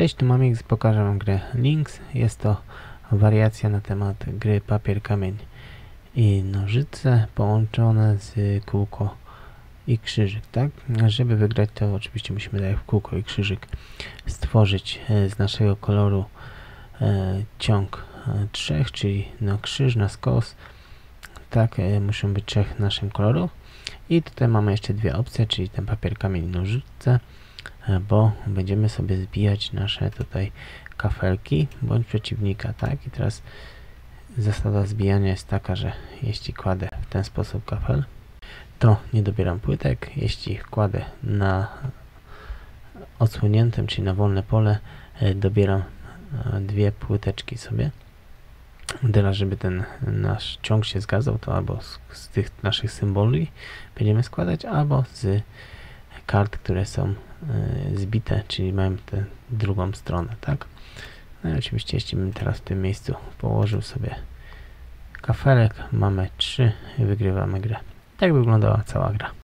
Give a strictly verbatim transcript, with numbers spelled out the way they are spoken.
Cześć, tu Mamix, pokażę wam grę Linx. Jest to wariacja na temat gry papier, kamień i nożyce połączone z kółko i krzyżyk, tak? Żeby wygrać, to oczywiście musimy, tak jak w kółko i krzyżyk, stworzyć z naszego koloru ciąg trzech, czyli no krzyż na skos, tak, muszą być trzech w naszym koloru. I tutaj mamy jeszcze dwie opcje, czyli ten papier, kamień i nożyce, bo będziemy sobie zbijać nasze tutaj kafelki bądź przeciwnika, tak? I teraz zasada zbijania jest taka, że jeśli kładę w ten sposób kafel, to nie dobieram płytek, jeśli ich kładę na odsłoniętym, czyli na wolne pole, dobieram dwie płyteczki sobie. Teraz, żeby ten nasz ciąg się zgadzał, to albo z, z tych naszych symboli będziemy składać, albo z kart, które są y, zbite, czyli mają tę drugą stronę, tak? No i oczywiście, jeśli bym teraz w tym miejscu położył sobie kafelek, mamy trzy i wygrywamy grę. Tak wyglądała cała gra.